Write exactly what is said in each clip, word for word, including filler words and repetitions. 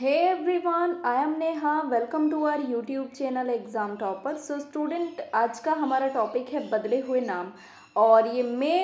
Hey everyone, I am Neha. Welcome to our YouTube channel exam topper. So student, आज का हमारा topic है बदले हुए नाम, और ये मई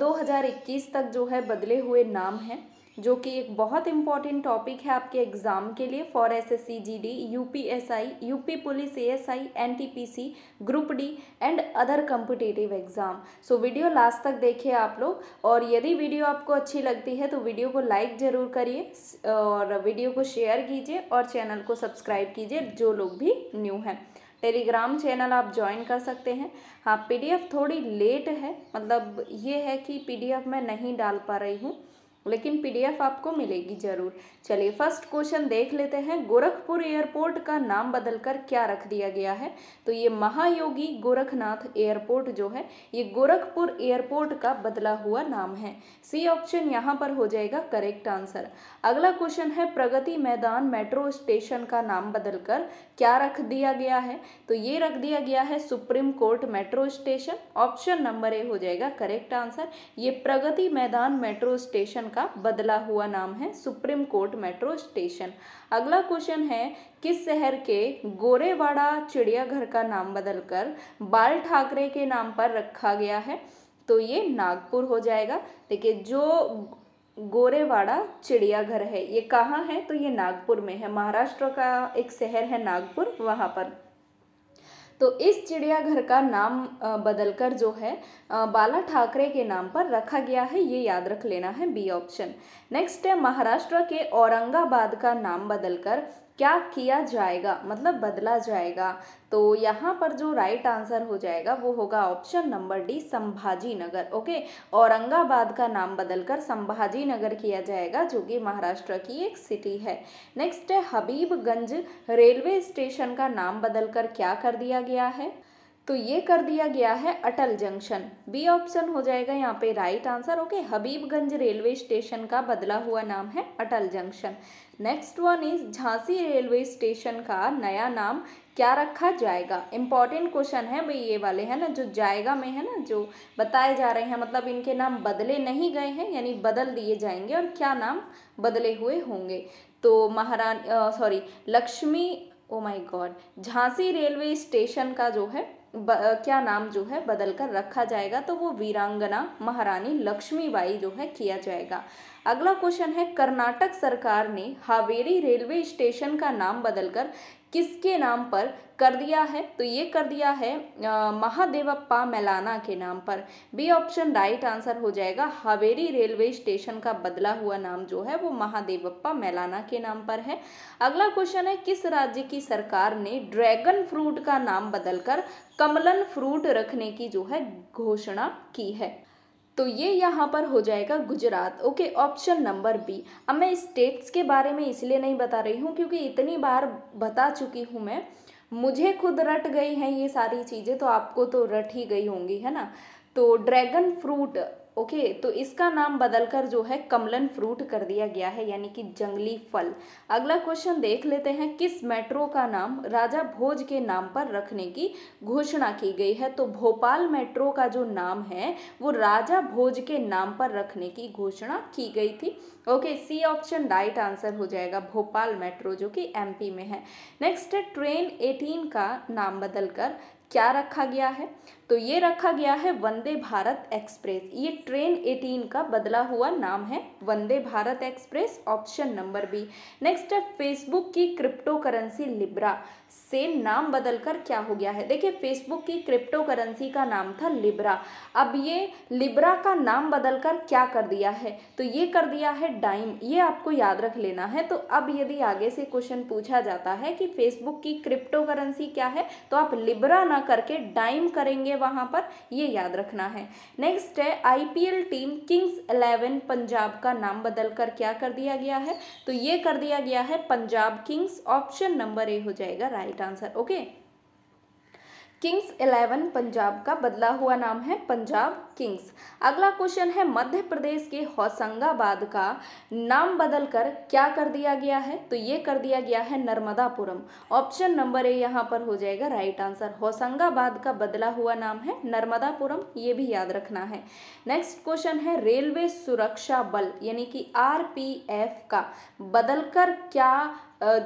दो हज़ार इक्कीस तक जो है बदले हुए नाम है, जो कि एक बहुत इंपॉर्टेंट टॉपिक है आपके एग्ज़ाम के लिए for SSC GD, UPSI, UP police ASI, NTPC, group D and other competitive exam. So video last तक देखिए आप लोग, और यदि वीडियो आपको अच्छी लगती है तो वीडियो को लाइक ज़रूर करिए और वीडियो को शेयर कीजिए और चैनल को सब्सक्राइब कीजिए जो लोग भी न्यू हैं। टेलीग्राम चैनल आप ज्वाइन कर सकते हैं। हाँ, पीडीएफ थोड़ी लेट है, मतलब ये है कि पीडीएफ मैं नहीं डाल पा रही हूँ, लेकिन पीडीएफ आपको मिलेगी ज़रूर। चलिए फर्स्ट क्वेश्चन देख लेते हैं। गोरखपुर एयरपोर्ट का नाम बदलकर क्या रख दिया गया है? तो ये महायोगी गोरखनाथ एयरपोर्ट जो है, ये गोरखपुर एयरपोर्ट का बदला हुआ नाम है। सी ऑप्शन यहाँ पर हो जाएगा करेक्ट आंसर। अगला क्वेश्चन है, प्रगति मैदान मेट्रो स्टेशन का नाम बदलकर क्या रख दिया गया है? तो ये रख दिया गया है Supreme Court metro station. Option number A हो जाएगा करेक्ट आंसर। ये प्रगति मैदान मेट्रो स्टेशन का बदला हुआ नाम है, सुप्रीम कोर्ट मेट्रो स्टेशन। अगला क्वेश्चन है, किस शहर के गोरेवाड़ा चिड़ियाघर का नाम बदलकर बाल ठाकरे के नाम पर रखा गया है? तो ये नागपुर हो जाएगा। देखिए, जो गोरेवाड़ा चिड़ियाघर है ये कहाँ है? तो ये नागपुर में है। महाराष्ट्र का एक शहर है नागपुर, वहाँ पर। तो इस चिड़ियाघर का नाम बदलकर जो है बाला ठाकरे के नाम पर रखा गया है, ये याद रख लेना है, बी ऑप्शन। नेक्स्ट है, महाराष्ट्र के औरंगाबाद का नाम बदलकर क्या किया जाएगा, मतलब बदला जाएगा? तो यहाँ पर जो राइट आंसर हो जाएगा वो होगा option number D, Sambhaji Nagar. Okay, Aurangabad का नाम बदलकर संभाजी नगर किया जाएगा, जो कि महाराष्ट्र की एक सिटी है। नेक्स्ट है, हबीबगंज रेलवे स्टेशन का नाम बदलकर क्या कर दिया गया है? तो ये कर दिया गया है अटल जंक्शन। बी ऑप्शन हो जाएगा यहाँ पे right answer. Okay, Habibganj railway station का बदला हुआ नाम है Atal junction. Next one is, Jhansi railway station का नया नाम क्या रखा जाएगा? इंपॉर्टेंट क्वेश्चन है भाई, ये वाले है ना, जो जाएगा में है ना, जो बताए जा रहे हैं, मतलब इनके नाम बदले नहीं गए हैं, यानी बदल दिए जाएंगे, और क्या नाम बदले हुए होंगे? तो Maharani sorry Lakshmi oh my god Jhansi railway station का जो है ब, क्या नाम जो है बदल कर रखा जाएगा? तो वो वीरांगना महारानी लक्ष्मीबाई जो है किया जाएगा। अगला क्वेश्चन है, कर्नाटक सरकार ने हावेरी रेलवे स्टेशन का नाम बदलकर किसके नाम पर कर दिया है? तो ये कर दिया है महादेवप्पा मेलाना के नाम पर। बी ऑप्शन राइट आंसर हो जाएगा। हावेरी रेलवे स्टेशन का बदला हुआ नाम जो है वो महादेवप्पा मेलाना के नाम पर है। अगला क्वेश्चन है, किस राज्य की सरकार ने ड्रैगन फ्रूट का नाम बदलकर कमलन फ्रूट रखने की जो है घोषणा की है? तो ये यहाँ पर हो जाएगा Gujarat. Okay, option number B. अब मैं स्टेट्स के बारे में इसलिए नहीं बता रही हूँ क्योंकि इतनी बार बता चुकी हूँ मैं, मुझे खुद रट गई हैं ये सारी चीज़ें, तो आपको तो रट ही गई होंगी, है ना। तो ड्रैगन फ्रूट, ओके okay, तो इसका नाम बदलकर जो है कमलन फ्रूट कर दिया गया है, यानी कि जंगली फल। अगला क्वेश्चन देख लेते हैं, किस मेट्रो का नाम राजा भोज के नाम पर रखने की घोषणा की गई है? तो भोपाल मेट्रो का जो नाम है वो राजा भोज के नाम पर रखने की घोषणा की गई थी। Okay, C option right answer हो जाएगा, भोपाल मेट्रो जो कि एमपी में है। नेक्स्ट है, ट्रेन एटीन का नाम बदलकर क्या रखा गया है? तो ये रखा गया है वंदे भारत एक्सप्रेस। ये ट्रेन एटीन का बदला हुआ नाम है Vande Bharat express. Option number B. Next है, फेसबुक की क्रिप्टो करेंसी लिब्रा से नाम बदलकर क्या हो गया है? देखिए, फेसबुक की क्रिप्टो करेंसी का नाम था लिब्रा, अब ये लिब्रा का नाम बदलकर क्या कर दिया है? तो ये कर दिया है डाइम। ये आपको याद रख लेना है। तो अब यदि आगे से क्वेश्चन पूछा जाता है कि फेसबुक की क्रिप्टो करेंसी क्या है, तो आप लिब्रा ना करके डाइम करेंगे वहां पर, ये याद रखना है। नेक्स्ट है, IPL team Kings Eleven Punjab का नाम बदलकर क्या कर दिया गया है? तो ये कर दिया गया है Punjab Kings. Option number A हो जाएगा right answer. Okay, Kings Eleven Punjab का बदला हुआ नाम है पंजाब किंग्स। अगला क्वेश्चन है मध्य प्रदेश के होशंगाबाद का नाम बदलकर क्या कर दिया गया है, तो ये कर दिया गया है नर्मदापुरम। ऑप्शन नंबर ए यहाँ पर हो जाएगा राइट आंसर। होशंगाबाद का बदला हुआ नाम है नर्मदापुरम, ये भी याद रखना है। नेक्स्ट क्वेश्चन है रेलवे सुरक्षा बल यानी कि आरपीएफ का बदलकर क्या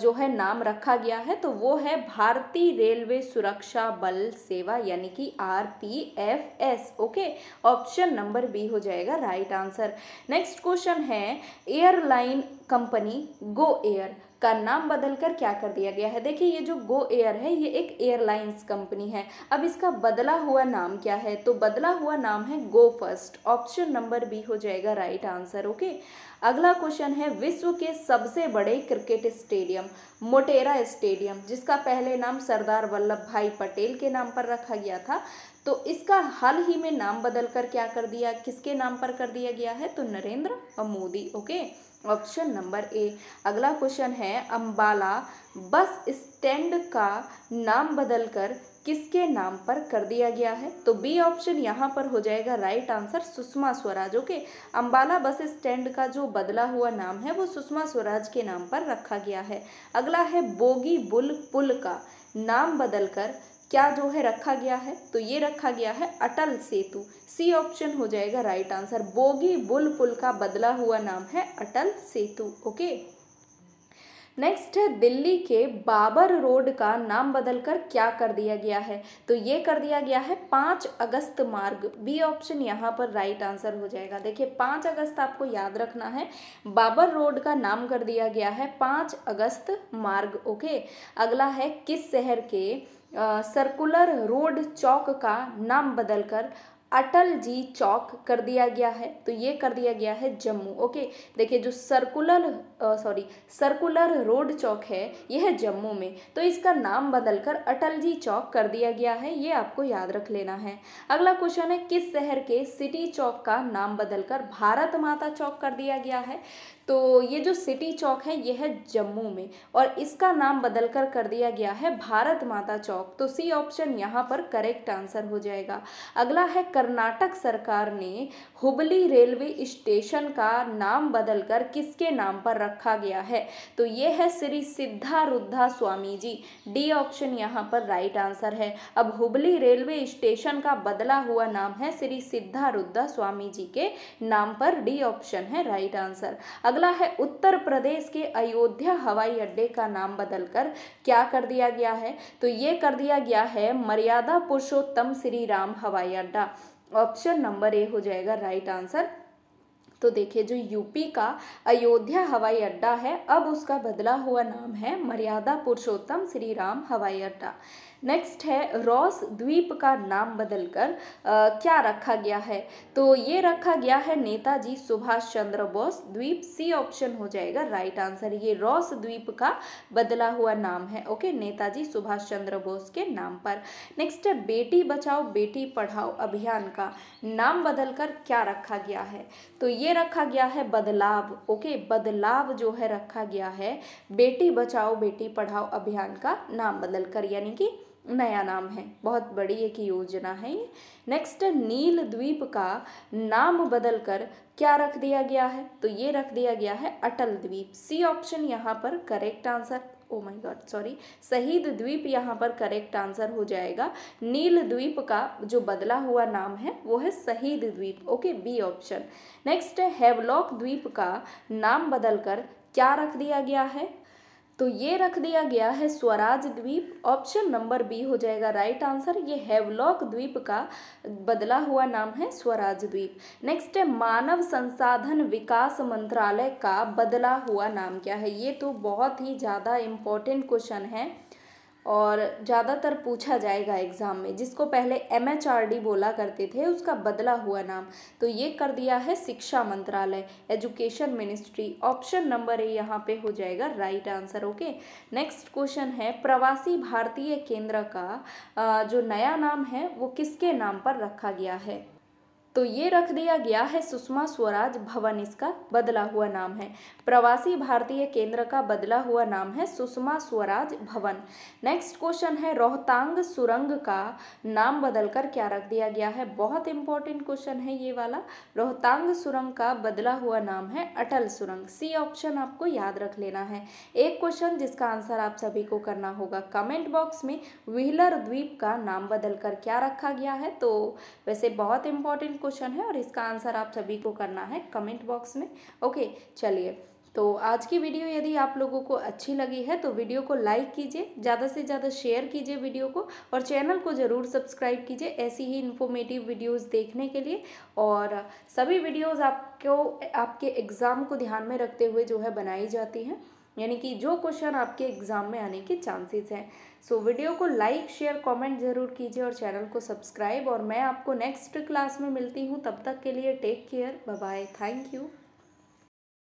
जो है नाम रखा गया है, तो वो है भारतीय रेलवे सुरक्षा बल सेवा यानी कि R P F S. Okay, option number B हो जाएगा राइट आंसर। नेक्स्ट क्वेश्चन है एयरलाइन कंपनी गो एयर का नाम बदलकर क्या कर दिया गया है। देखिए ये जो गो एयर है ये एक एयरलाइंस कंपनी है। अब इसका बदला हुआ नाम क्या है, तो बदला हुआ नाम है Go First. Option number B हो जाएगा राइट आंसर। ओके, अगला क्वेश्चन है विश्व के सबसे बड़े क्रिकेट स्टेडियम मोटेरा स्टेडियम, जिसका पहले नाम सरदार वल्लभ भाई पटेल के नाम पर रखा गया था, तो इसका हाल ही में नाम बदलकर क्या कर दिया, किसके नाम पर कर दिया गया है, तो Narendra Modi. Okay, option number A. अगला क्वेश्चन है अंबाला बस स्टैंड का नाम बदलकर किसके नाम पर कर दिया गया है, तो बी ऑप्शन यहाँ पर हो जाएगा right answer, Sushma Swaraj. Okay, Ambala bus stand का जो बदला हुआ नाम है वो सुषमा स्वराज के नाम पर रखा गया है। अगला है बोगी बुल पुल का नाम बदलकर क्या जो है रखा गया है, तो ये रखा गया है अटल सेतु। सी ऑप्शन हो जाएगा राइट आंसर। बोगी बुल पुल का बदला हुआ नाम है अटल सेतु। ओके, नेक्स्ट है दिल्ली के बाबर रोड का नाम बदलकर क्या कर दिया गया है, तो ये कर दिया गया है पाँच अगस्त मार्ग। बी ऑप्शन यहाँ पर राइट आंसर हो जाएगा। देखिए पाँच अगस्त आपको याद रखना है, बाबर रोड का नाम कर दिया गया है पाँच अगस्त मार्ग। ओके, अगला है किस शहर के आ, सर्कुलर रोड चौक का नाम बदलकर अटल जी चौक कर दिया गया है, तो ये कर दिया गया है जम्मू। ओके, देखिए जो सर्कुलर सॉरी सर्कुलर रोड चौक है यह है जम्मू में, तो इसका नाम बदलकर अटल जी चौक कर दिया गया है, ये आपको याद रख लेना है। अगला क्वेश्चन है किस शहर के सिटी चौक का नाम बदलकर भारत माता चौक कर दिया गया है, तो ये जो सिटी चौक है यह है जम्मू में और इसका नाम बदलकर कर दिया गया है भारत माता चौक, तो सी ऑप्शन यहाँ पर करेक्ट आंसर हो जाएगा। अगला है कर्नाटक सरकार ने हुबली रेलवे स्टेशन का नाम बदलकर किसके नाम पर रखा गया है, तो ये है श्री सिद्धारूढ़ स्वामी जी। डी ऑप्शन यहाँ पर राइट आंसर है। अब हुबली रेलवे स्टेशन का बदला हुआ नाम है श्री सिद्धारूढ़ स्वामी जी के नाम पर। डी ऑप्शन है राइट आंसर। अगला है उत्तर प्रदेश के अयोध्या हवाई अड्डे का नाम बदलकर क्या कर दिया गया है, तो ये कर दिया गया है मर्यादा पुरुषोत्तम श्री राम हवाई अड्डा। ऑप्शन नंबर ए हो जाएगा राइट आंसर। तो देखिए जो यूपी का अयोध्या हवाई अड्डा है अब उसका बदला हुआ नाम है मर्यादा पुरुषोत्तम श्री राम हवाई अड्डा। नेक्स्ट है रॉस द्वीप का नाम बदलकर आ, क्या रखा गया है, तो ये रखा गया है नेताजी सुभाष चंद्र बोस द्वीप। सी ऑप्शन हो जाएगा राइट आंसर। ये रॉस द्वीप का बदला हुआ नाम है। ओके, नेताजी सुभाष चंद्र बोस के नाम पर। नेक्स्ट है बेटी बचाओ बेटी पढ़ाओ अभियान का नाम बदलकर क्या रखा गया है, तो ये रखा गया है बदलाव। ओके, बदलाव जो है रखा गया है बेटी बचाओ बेटी पढ़ाओ अभियान का नाम बदलकर, यानी कि नया नाम है, बहुत बड़ी एक योजना है ये। नेक्स्ट नील द्वीप का नाम बदलकर क्या रख दिया गया है, तो ये रख दिया गया है अटल द्वीप। सी ऑप्शन यहाँ पर correct answer oh my God sorry Shaheed Dweep यहाँ पर करेक्ट आंसर हो जाएगा। नील द्वीप का जो बदला हुआ नाम है वो है Shaheed Dweep. Okay, B option. Next Havelock द्वीप का नाम बदलकर क्या रख दिया गया है, तो ये रख दिया गया है स्वराज द्वीप। ऑप्शन नंबर बी हो जाएगा राइट आंसर। ये हैवलॉक द्वीप का बदला हुआ नाम है स्वराज द्वीप। नेक्स्ट है मानव संसाधन विकास मंत्रालय का बदला हुआ नाम क्या है, ये तो बहुत ही ज़्यादा इम्पोर्टेंट क्वेश्चन है और ज़्यादातर पूछा जाएगा एग्ज़ाम में। जिसको पहले एम एच आर डी बोला करते थे उसका बदला हुआ नाम, तो ये कर दिया है शिक्षा मंत्रालय education ministry. Option number A यहाँ पे हो जाएगा right answer. Okay, next question है प्रवासी भारतीय केंद्र का जो नया नाम है वो किसके नाम पर रखा गया है, तो ये रख दिया गया है सुषमा स्वराज भवन, इसका बदला हुआ नाम है। प्रवासी भारतीय केंद्र का बदला हुआ नाम है सुषमा स्वराज भवन। नेक्स्ट क्वेश्चन है रोहतांग सुरंग का नाम बदलकर क्या रख दिया गया है। बहुत इंपॉर्टेंट क्वेश्चन है ये वाला। रोहतांग सुरंग का बदला हुआ नाम है अटल सुरंग। सी ऑप्शन आपको याद रख लेना है। एक क्वेश्चन जिसका आंसर आप सभी को करना होगा कमेंट बॉक्स में, व्हीलर द्वीप का नाम बदलकर क्या रखा गया है। तो वैसे बहुत इंपॉर्टेंट क्वेश्चन है और इसका आंसर आप सभी को करना है कमेंट बॉक्स में। ओके चलिए, तो आज की वीडियो यदि आप लोगों को अच्छी लगी है तो वीडियो को लाइक कीजिए, ज़्यादा से ज़्यादा शेयर कीजिए वीडियो को, और चैनल को ज़रूर सब्सक्राइब कीजिए ऐसी ही इन्फॉर्मेटिव वीडियोस देखने के लिए। और सभी वीडियोस आपको आपके एग्ज़ाम को ध्यान में रखते हुए जो है बनाई जाती हैं, यानी कि जो क्वेश्चन आपके एग्ज़ाम में आने के चांसेस हैं। सो वीडियो को लाइक शेयर कमेंट ज़रूर कीजिए और चैनल को सब्सक्राइब। और मैं आपको नेक्स्ट क्लास में मिलती हूँ, तब तक के लिए take care, bye bye, thank you.